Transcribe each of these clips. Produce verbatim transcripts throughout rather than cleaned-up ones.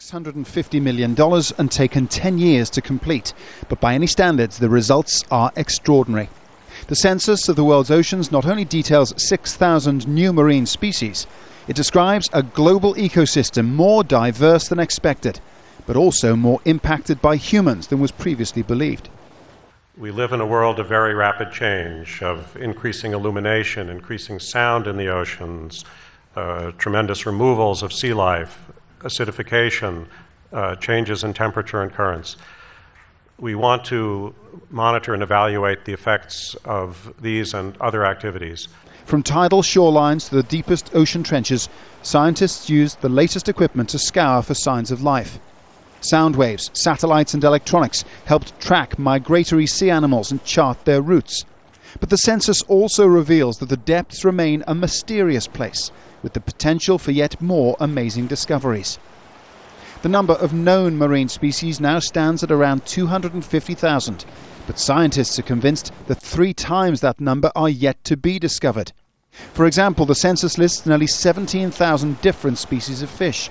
six hundred fifty million dollars and taken ten years to complete, but by any standards the results are extraordinary. The census of the world's oceans not only details six thousand new marine species, it describes a global ecosystem more diverse than expected, but also more impacted by humans than was previously believed. We live in a world of very rapid change, of increasing illumination, increasing sound in the oceans, uh, tremendous removals of sea life, acidification, uh, changes in temperature and currents. We want to monitor and evaluate the effects of these and other activities. From tidal shorelines to the deepest ocean trenches, scientists used the latest equipment to scour for signs of life. Sound waves, satellites and electronics helped track migratory sea animals and chart their routes. But the census also reveals that the depths remain a mysterious place, with the potential for yet more amazing discoveries. The number of known marine species now stands at around two hundred fifty thousand, but scientists are convinced that three times that number are yet to be discovered. For example, the census lists nearly seventeen thousand different species of fish,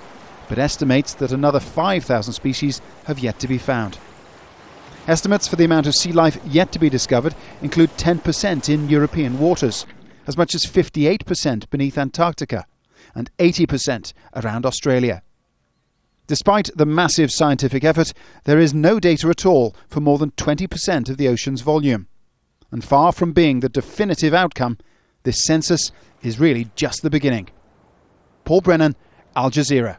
but estimates that another five thousand species have yet to be found. Estimates for the amount of sea life yet to be discovered include ten percent in European waters, as much as fifty-eight percent beneath Antarctica and eighty percent around Australia. Despite the massive scientific effort, there is no data at all for more than twenty percent of the ocean's volume. And far from being the definitive outcome, this census is really just the beginning. Paul Brennan, Al Jazeera.